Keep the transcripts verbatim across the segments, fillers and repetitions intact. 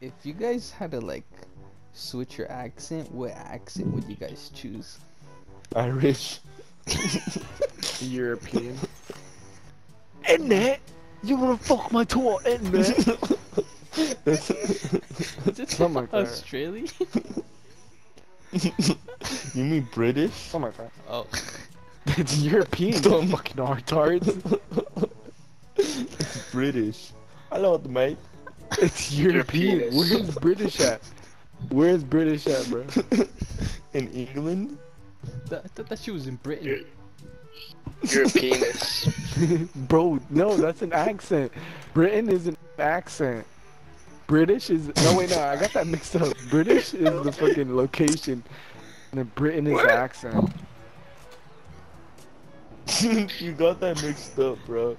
If you guys had to like switch your accent, what accent would you guys choose? Irish. European. In there, you wanna fuck my tour, in there. That's it. Oh my God. Australian. You mean British? Oh my God. Oh. That's European. Don't fucking retard. It's British. Hello, mate. It's European. European. Where's British at? Where's British at, bro? In England? That, I thought that shit was in Britain. European. Bro, no, that's an accent. Britain is an accent. British is. No, wait, no, I got that mixed up. British is the fucking location, and then Britain is the accent. You got that mixed up, bro.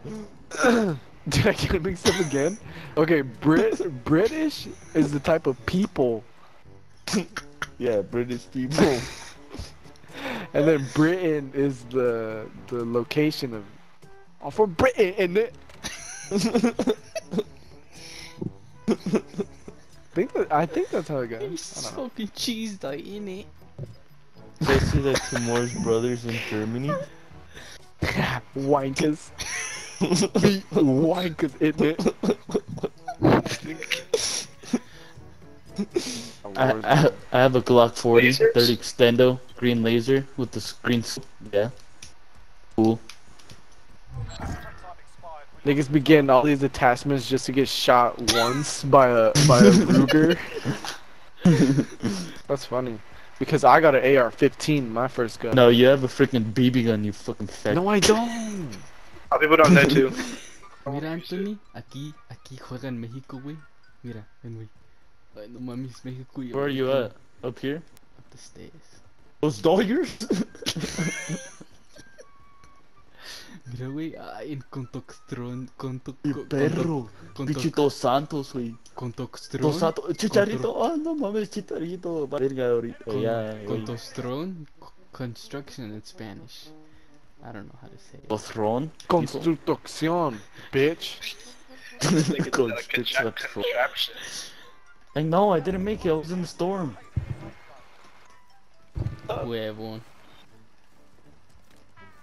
Did I get it mixed up again? Okay, Brit British is the type of people. Yeah, British people. And then Britain is the the location of. Oh, for Britain, isn't it? I think that, I think that's how it goes. It's fucking cheese, though, isn't it? Did I see that Timor's brothers in Germany? Wankers. Wankers, isn't it? I, I, I have a Glock forty, lasers? thirty extendo, green laser with the green. Yeah. Cool. Niggas be getting all these attachments just to get shot once by a by a Ruger. That's funny. Because I got an A R fifteen, my first gun. No, you have a freaking B B gun, you fucking fat. No, I don't. I'll be put on that too. Mira, Anthony, aquí, aquí juega en México, güey. Mira, ven, güey. No mames, Mexico. Where are you at? Up here? Up the stairs. Those doggers? Mira, wey, en Contoxtron. Contoxtron. Perro. Pichito Santos, wey. Contoxtron. Dos Santos. Chicharito. Oh, no mames, Chicharito. Verga, ahorita. Contoxtron. Construction in Spanish. I don't know how to say it. Contoxtron. Construcción, bitch. Construction. Like, no, I didn't make it, I was in the storm. We have one.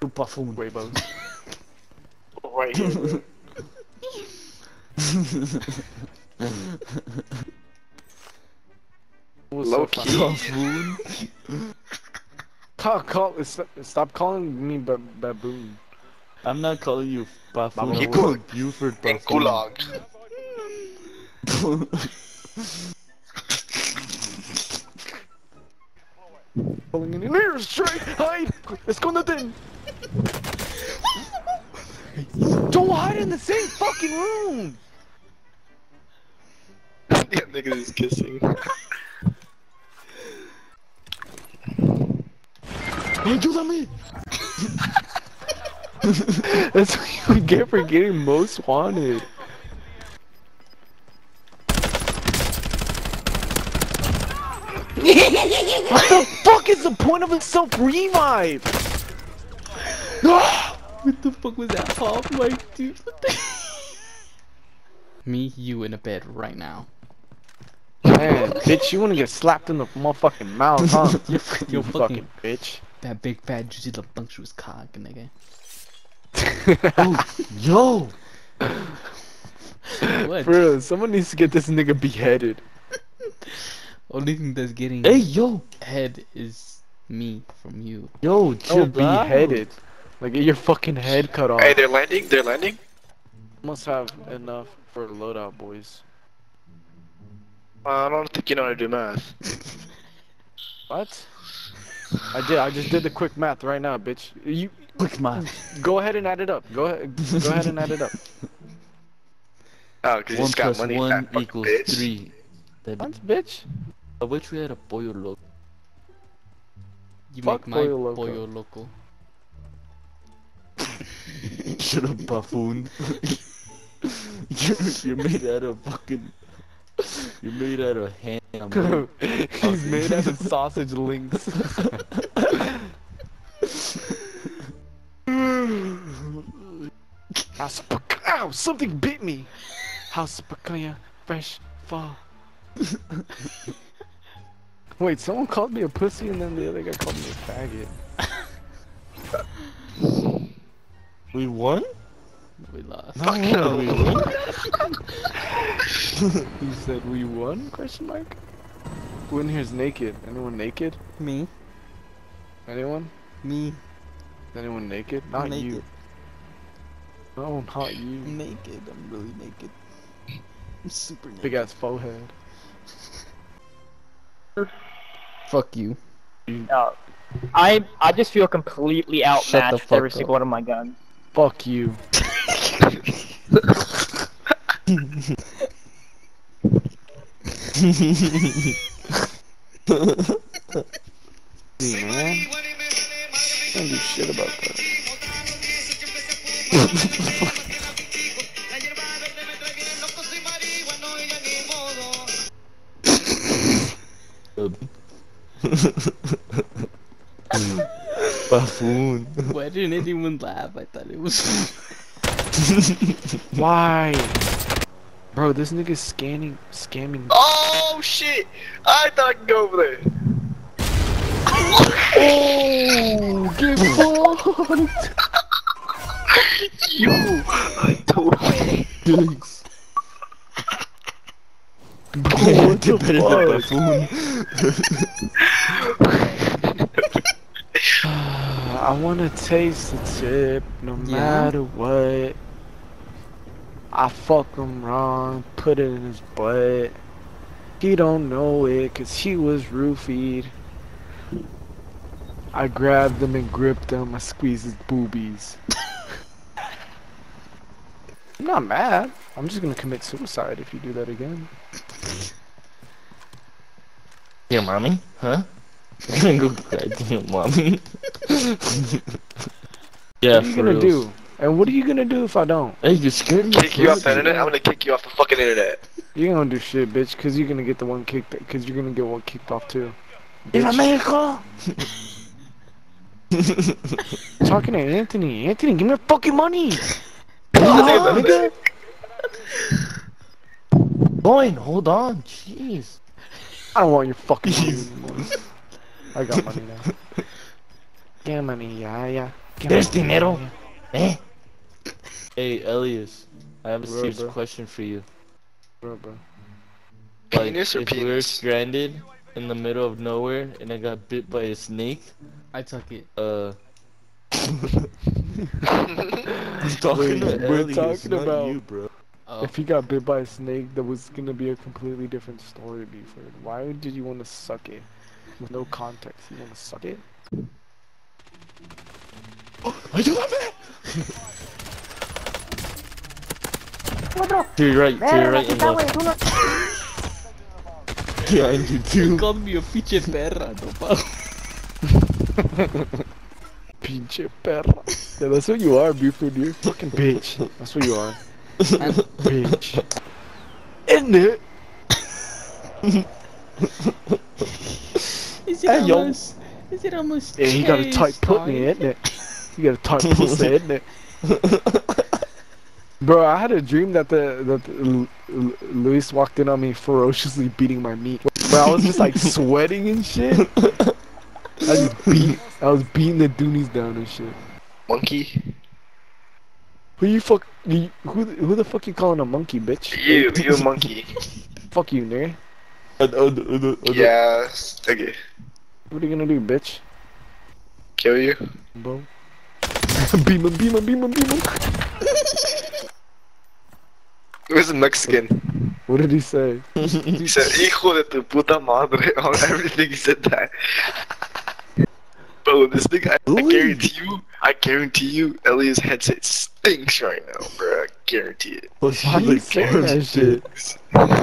Tupafun. Rainbows. Right here. Low key. Call, call, stop calling me ba baboon. I'm not calling you Buffoon. Buffoon. Buford Buffoon. Gulag. Pulling in here, straight, hide, escóndete. Don't hide in the same fucking room. Yeah, nigga is kissing. Ayúdame. That's what you get for getting most wanted. What the fuck is the point of a self-revive? What the fuck was that half mic, dude? Me, you in a bed right now. Man, bitch, you wanna get slapped in the motherfucking mouth, huh? You fucking, fucking bitch. That big fat juicy lumpsunctious cock, nigga. Oh, yo! What? For real, someone needs to get this nigga beheaded. Only thing that's getting hey yo head is me from you. Yo, chill, oh, beheaded. Like get your fucking head cut off. Hey, they're landing. They're landing. Must have enough for a loadout, boys. I don't think you know how to do math. What? I did. I just did the quick math right now, bitch. You quick math. Go ahead and add it up. Go ahead. Go ahead and add it up. Oh, cause one plus money, one equals bitch. three. Once, bitch. I wish we had a pollo loco. You Fuck make my pollo loco. Pollo loco. Shut up, buffoon. you're, you're made out of fucking. You're made out of ham. Like, he's made out of sausage links. House Pacaya! Something bit me! House Pacaya, fresh, fuck. Wait, someone called me a pussy and then the other guy called me a faggot. We won? We lost. No, no. We won? You said we won? Question mark? Who in here's naked? Anyone naked? Me. Anyone? Me. Anyone naked? Not I'm naked. You. No, not you. Naked. I'm really naked. I'm super naked. Big ass forehead. Fuck you. Uh, I I just feel completely outmatched every single one of my guns. Fuck you. Dude, man. I don't do shit about that. Buffoon. Why didn't anyone laugh? I thought it was why? Bro, this nigga's scanning, scamming. Oh shit! I thought I could go over there. Oh, get fucked! Yo, I told you. Thanks. What the fuck? I wanna taste the tip, no yeah. matter what. I fuck him wrong, put it in his butt. He don't know it, cause he was roofied. I grabbed him and gripped him, I squeezed his boobies. I'm not mad. I'm just gonna commit suicide if you do that again. Dear mommy, huh? I'm gonna go get your mommy. Yeah, what are you gonna do? And what are you gonna do if I don't? Hey, you scared me? Kick you off the internet? I'm gonna kick you off the fucking internet. You're gonna do shit, bitch, cause you're gonna get the one kicked, cause you're gonna get one kicked off too. Bitch. If I made a call! Talking to Anthony. Anthony, give me your fucking money! Oh, Boy, hold on, jeez. I don't want your fucking money. I got money now. Get money, yeah, yeah. There's dinero. Eh? Hey, Elias, I have a bro, serious bro. question for you. Bro, bro. Like, penis or if penis? We were stranded in the middle of nowhere and I got bit by a snake, I took it. Uh. I'm talking Wait, to we're talking about you, bro. Oh. If he got bit by a snake, that was gonna be a completely different story before. Why did you want to suck it? With no context, you want to suck it? Oh, I do love it. To your right, to your right and left. Yeah, I do too. You called me a pinche perra, no pal. Pinche perra. Yeah, that's what you are, beautiful dude. Fucking bitch. That's what you are. I'm bitch. Isn't it? Is it hey, almost? Yo. Is it almost? Yeah, you got a tight putney, isn't it? You got a tight pussy, isn't it? Bro, I had a dream that the that the, L L Luis walked in on me ferociously beating my meat. Bro, I was just like sweating and shit. I was beat. I was beating the Doonies down and shit. Monkey. Who you fuck? You, who who the fuck you calling a monkey, bitch? You, you a monkey. Fuck you, nigga. Uh, uh, uh, uh, uh, yeah, okay. What are you gonna do, bitch? Kill you. Boom. Beam him, beam him, beam him, beam him. It was a Mexican. What did he say? He said, hijo de tu puta madre, on everything he said that. Bro, this thing, I, I guarantee you, I guarantee you, Elias' headset stinks right now, bro. I guarantee it. Well, how do you say that shit?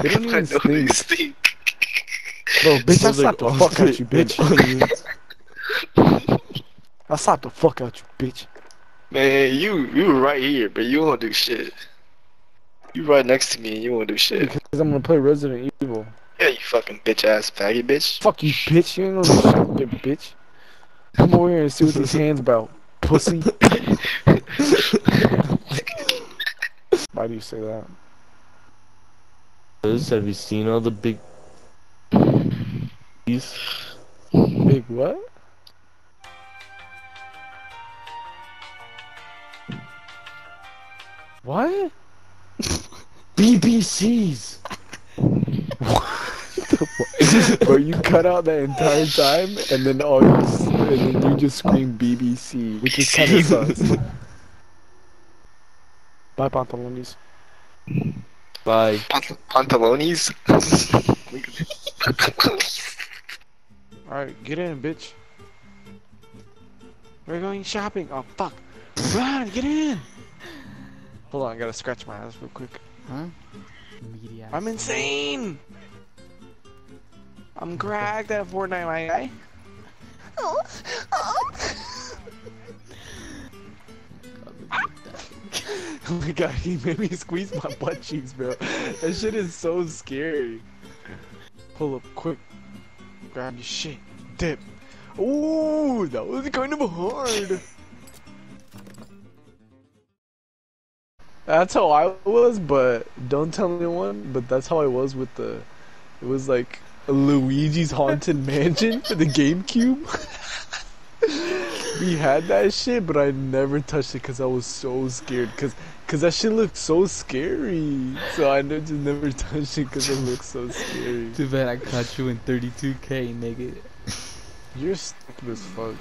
They don't even stink. They stink. Bro, bitch, so I slapped like, the fuck out you, bitch. I slapped the fuck out you, bitch. Man, you, you were right here, but you won't do shit. You right next to me and you won't do shit. Because I'm gonna play Resident Evil. Yeah, you fucking bitch-ass faggy bitch. Fuck you, bitch. You ain't gonna do shit, bitch. Come over here and see what these hands about, pussy. Why do you say that? Have you seen all the big bees? Big what? What? B B Cs! Bro, you cut out that entire time, and then all you just, and then you just scream B B C, which is kind of sus. Bye, pantalones. Bye. Pant pantalones. All right, get in, bitch. We're going shopping. Oh fuck! Run, get in. Hold on, I gotta scratch my ass real quick. Huh? Media. I'm insane. I'm cracked at Fortnite, my guy. Oh, oh. Oh my god, he made me squeeze my butt cheeks, bro. That shit is so scary. Pull up quick. Grab your shit. Dip. Ooh, that was kind of hard. That's how I was, but don't tell anyone, but that's how I was with the... It was like... Luigi's Haunted Mansion for the GameCube. We had that shit, but I never touched it because I was so scared. Because cause that shit looked so scary. So I just never touched it because it looked so scary. Too bad I caught you in thirty-two K, nigga. You're stupid as fuck.